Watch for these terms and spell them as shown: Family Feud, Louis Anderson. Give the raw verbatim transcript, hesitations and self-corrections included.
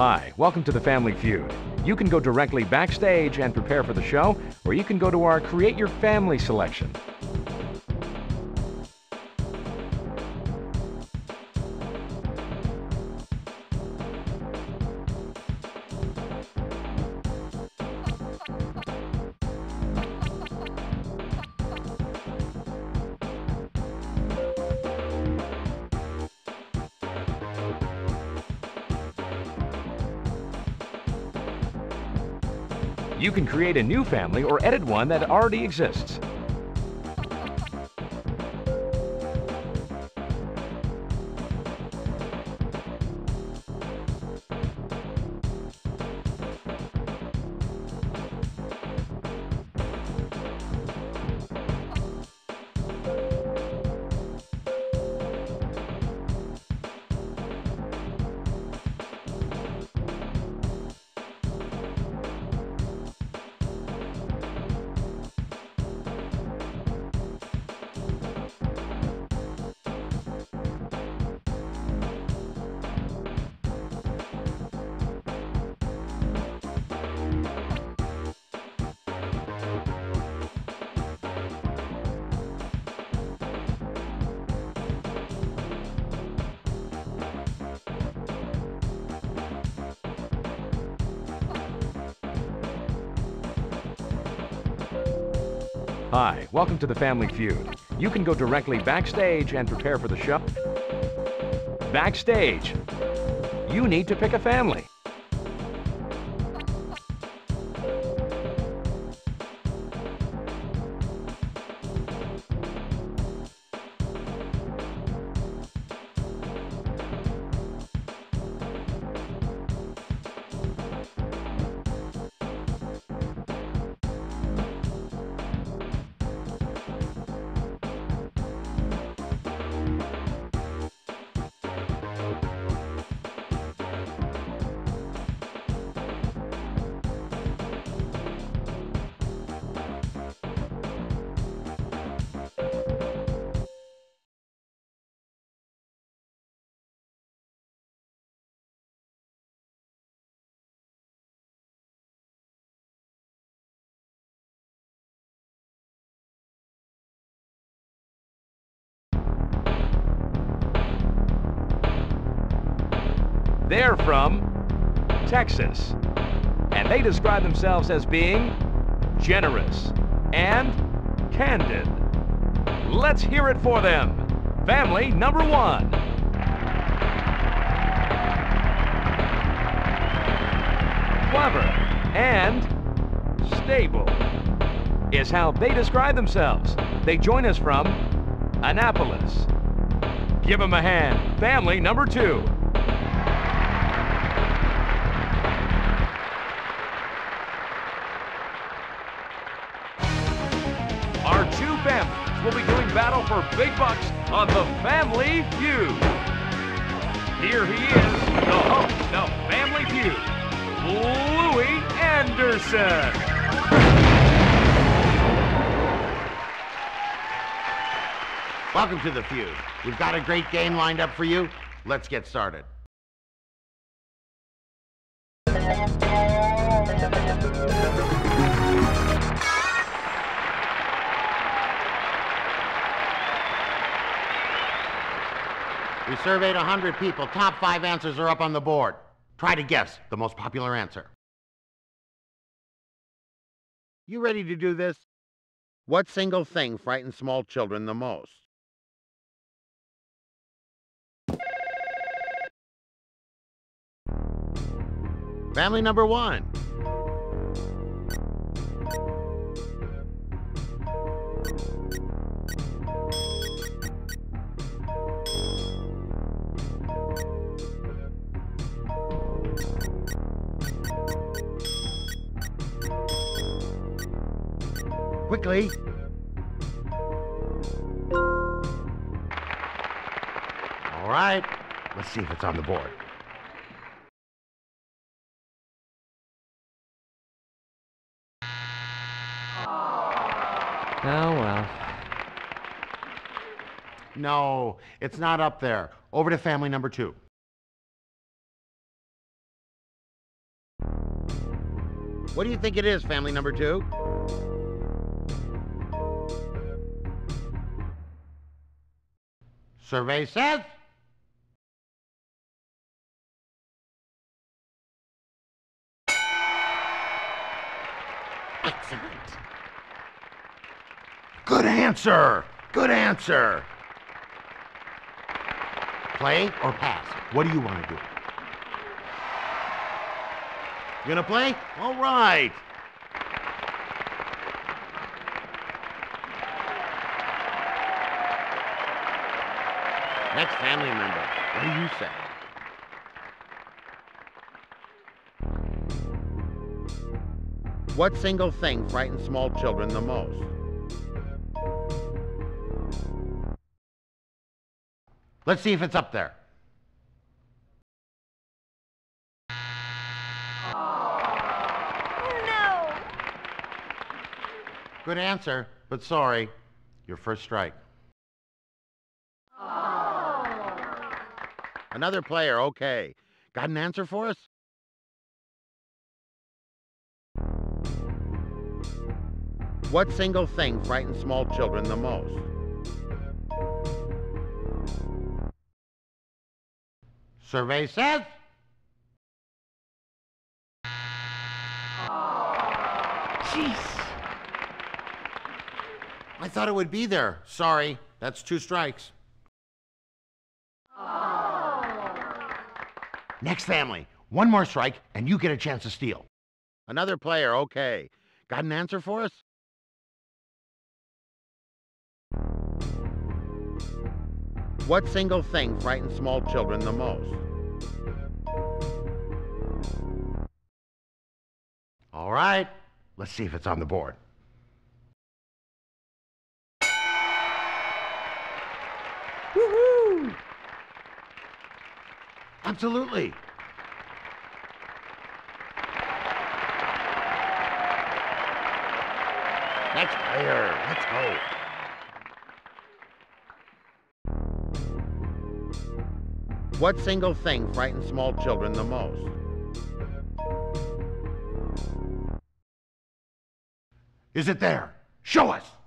Hi, welcome to the Family Feud. You can go directly backstage and prepare for the show, or you can go to our Create Your Family selection. You can create a new family or edit one that already exists. Hi, welcome to the Family Feud. You can go directly backstage and prepare for the show. Backstage, you need to pick a family. They're from Texas, and they describe themselves as being generous and candid. Let's hear it for them. Family number one. Clever and stable is how they describe themselves. They join us from Annapolis. Give them a hand. Family number two. Our two families will be doing battle for big bucks on The Family Feud. Here he is, the host of Family Feud, Louis Anderson. Welcome to The Feud. We've got a great game lined up for you. Let's get started. We surveyed one hundred people. Top five answers are up on the board. Try to guess the most popular answer. You ready to do this? What single thing frightens small children the most? Family number one. Quickly. All right, let's see if it's on the board. Oh, well. No, it's not up there. Over to family number two. What do you think it is, family number two? Survey says... Excellent. Good answer. Good answer. Play or pass? What do you want to do? You gonna play? All right. Next family member, what do you say? What single thing frightens small children the most? Let's see if it's up there. No! Good answer, but sorry, your first strike. Oh. Another player, okay. Got an answer for us? What single thing frightens small children the most? Survey says... Jeez. I thought it would be there. Sorry, that's two strikes. Oh. Next family, one more strike and you get a chance to steal. Another player, okay. Got an answer for us? What single thing frightens small children the most? All right, let's see if it's on the board. Woohoo! Absolutely. Next player, let's go. What single thing frightens small children the most? Is it there? Show us!